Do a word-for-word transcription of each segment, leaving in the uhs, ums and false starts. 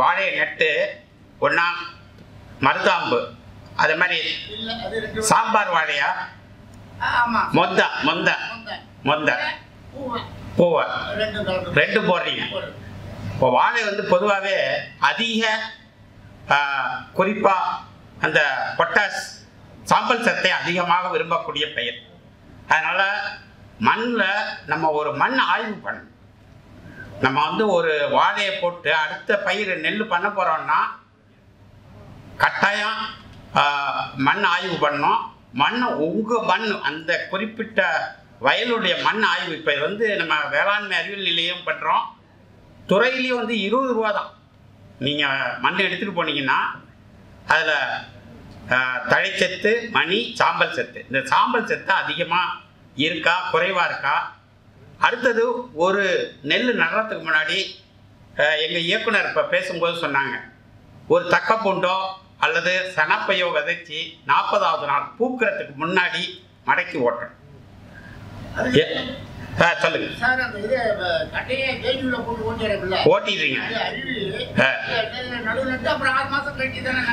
வாழை நட்டு ஒன்னா மருதாம்பு அது மாதிரி சாம்பார் வாழையா மொந்த மொந்த மொந்த பூவை ரெண்டு போடுறீங்க. இப்போ வாழை வந்து பொதுவாகவே அதிக குறிப்பாக அந்த பொட்டாஸ் சாம்பல் சத்தை அதிகமாக விரும்பக்கூடிய பயிர். அதனால் மண்ணில் நம்ம ஒரு மண் ஆய்வு பண்ணணும். நம்ம வந்து ஒரு வாழையை போட்டு அடுத்த பயிர் நெல் பண்ண போகிறோம்னா கட்டாயம் மண் ஆய்வு பண்ணோம். மண் உங்கள் மண் அந்த குறிப்பிட்ட வயலுடைய மண் ஆய்வு. இப்போ இது வந்து நம்ம வேளாண்மை அறிவியல் நிலையம் பண்ணுறோம். துறையிலையும் வந்து இருபது ரூபா தான். நீங்கள் மண் எடுத்துகிட்டு போனீங்கன்னா அதில் தழைச்சத்து, மணி, சாம்பல் சத்து, இந்த சாம்பல் சத்து அதிகமாக இருக்கா குறைவாக இருக்கா. அடுத்தது ஒரு நெல் நடுறதுக்கு முன்னாடி எங்கள் இயக்குனர் இப்போ பேசும்போது சொன்னாங்க, ஒரு தக்கப்பூண்டோ அல்லது சனப்பையோ விதைச்சி நாற்பதாவது நாள் பூக்கிறதுக்கு முன்னாடி மடக்கி ஓட்டணும். சொல்லுங்க ஓட்டிடுறீங்க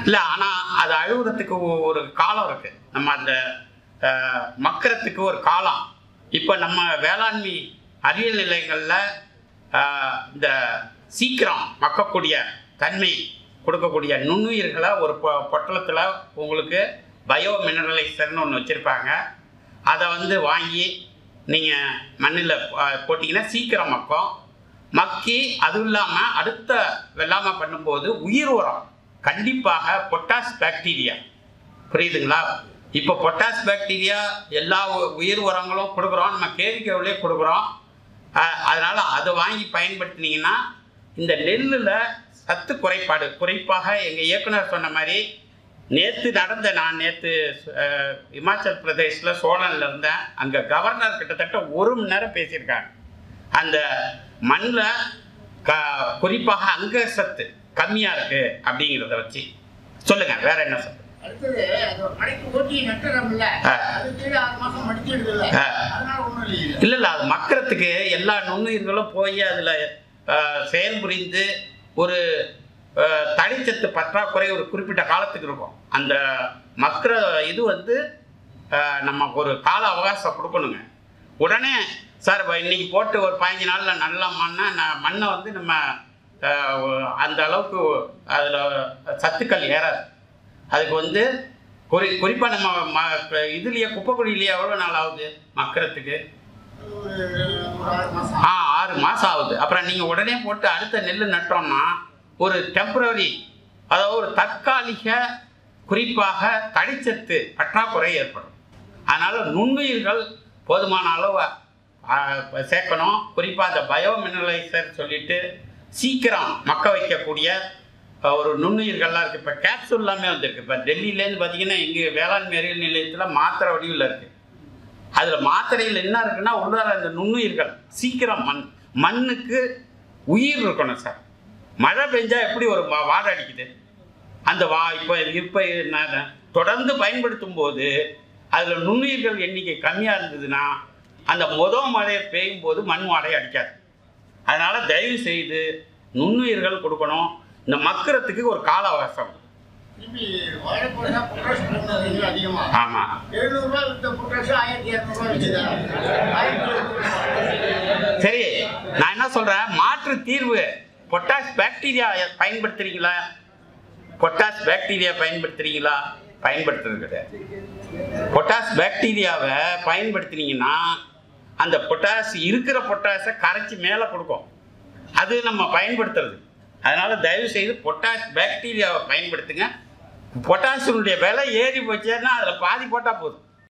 இல்லை, ஆனால் அது அழுகுறதுக்கு ஒரு காலம் இருக்கு. நம்ம அந்த மக்கறத்துக்கு ஒரு காலம். இப்போ நம்ம வேளாண்மை அறிவியல் நிலையங்களில் இந்த சீக்கிரம் மக்கக்கூடிய தன்மை கொடுக்கக்கூடிய நுண்ணுயிர்களை ஒரு பொ பொட்டலத்தில் உங்களுக்கு பயோ மினரலைசர்னு ஒன்று வச்சுருப்பாங்க. அதை வந்து வாங்கி நீங்கள் மண்ணில் போட்டிங்கன்னா சீக்கிரம் மக்கும் மக்கி. அதுவும் இல்லாமல் அடுத்த வெள்ளாமை பண்ணும்போது உயிர் உரம் கண்டிப்பாக பொட்டாஸ் பாக்டீரியா, புரியுதுங்களா? இப்போ பொட்டாஸ் பாக்டீரியா எல்லா உயிர் உரங்களும் கொடுக்குறோம், நம்ம கேரிக்கவுலேயே கொடுக்குறோம். அதனால் அதை வாங்கி பயன்படுத்தினீங்கன்னா இந்த நெல்லில் சத்து குறைபாடு, குறிப்பாக எங்கள் இயக்குனர் சொன்ன மாதிரி நேற்று நடந்த, நான் நேற்று இமாச்சல் பிரதேஷில் சோழனில் இருந்தேன். அங்கே கவர்னர் கிட்டத்தட்ட ஒரு மணி நேரம் பேசியிருக்காங்க. அந்த மண்ணில் க குறிப்பாக அங்க சத்து கம்மியாக இருக்குது அப்படிங்கிறத வச்சு. சொல்லுங்கள் வேறு என்ன சத்து. இல்லை இல்லை, அது மக்கறத்துக்கு எல்லா நுண்ணுயிர்களும் போய் அதில் செயல்புரிந்து ஒரு தழைச்சத்து பற்றாக்குறை ஒரு குறிப்பிட்ட காலத்துக்கு இருக்கும். அந்த மக்கிற இது வந்து நமக்கு ஒரு கால அவகாசம் கொடுக்கணுங்க. உடனே சார் இன்றைக்கி போட்டு ஒரு பதினஞ்சு நாளில் நல்லா மண்ணை நான் மண்ணை வந்து நம்ம அந்த அளவுக்கு அதில் சத்துக்கள் ஏறாது. அதுக்கு வந்து குறி குறிப்பாக நம்ம ம இதுலேயே குப்பைக்குழியிலேயே எவ்வளோ நாள் ஆகுது மக்கறத்துக்கு? ஆ ஆறு மாதம் ஆகுது. அப்புறம் நீங்கள் உடனே போட்டு அடுத்த நெல் நட்டோம்னா ஒரு டெம்பரரி, அதாவது ஒரு தற்காலிக குறிப்பாக தழைச்சத்து பற்றாக்குறை ஏற்படும். அதனால் நுண்ணுயிர்கள் போதுமான அளவு சேர்க்கணும். குறிப்பாக அந்த பயோ மினரலைசர் சொல்லிட்டு சீக்கிரம் மக்க வைக்கக்கூடிய ஒரு நுண்ணுயிர்கள்லாம் இருக்குது. இப்போ கேப்சூல் எல்லாமே வந்துருக்கு. இப்போ டெல்லியிலேருந்து பார்த்திங்கன்னா எங்கள் வேளாண்மை அறிவியல் நிலையத்தில் மாத்திரை வடிவில் இருக்குது. அதில் மாத்திரையில் என்ன இருக்குன்னா உள்ளார அந்த நுண்ணுயிர்கள் சீக்கிரம் மண் மண்ணுக்கு உயிர் இருக்கணும். சார் மழை பெஞ்சால் எப்படி ஒரு வாடை அடிக்குது, அந்த வா இப்போ இப்போ தொடர்ந்து பயன்படுத்தும் போது அதில் நுண்ணுயிர்கள் எண்ணிக்கை கம்மியாக இருந்ததுன்னா அந்த மொதல் மழையை பெய்யும் போது மண் வாடை அடிக்காது. அதனால் தயவு செய்து நுண்ணுயிர்கள் கொடுக்கணும். இந்த மக்கிறதுக்கு ஒரு கால அவகாசம். ஆமாம், சரி. நான் என்ன சொல்கிறேன், மாற்று தீர்வு பொட்டாஷ் பாக்டீரியா பயன்படுத்துறீங்களா? பொட்டாஷ் பாக்டீரியா பயன்படுத்துறீங்களா? பயன்படுத்துறது கிடையாது. பொட்டாஷ் பாக்டீரியாவை பயன்படுத்தினீங்கன்னா அந்த பொட்டாஷ் இருக்கிற பொட்டாஷை கரைச்சி மேலே கொடுக்கும். அது நம்ம பயன்படுத்துறது. அதனால் தயவுசெய்து பொட்டாஷ் பாக்டீரியாவை பயன்படுத்துங்க. பொட்டாஷினுடைய விலை ஏறி போச்சுன்னா அதில் பாதி போட்டால் போதும்.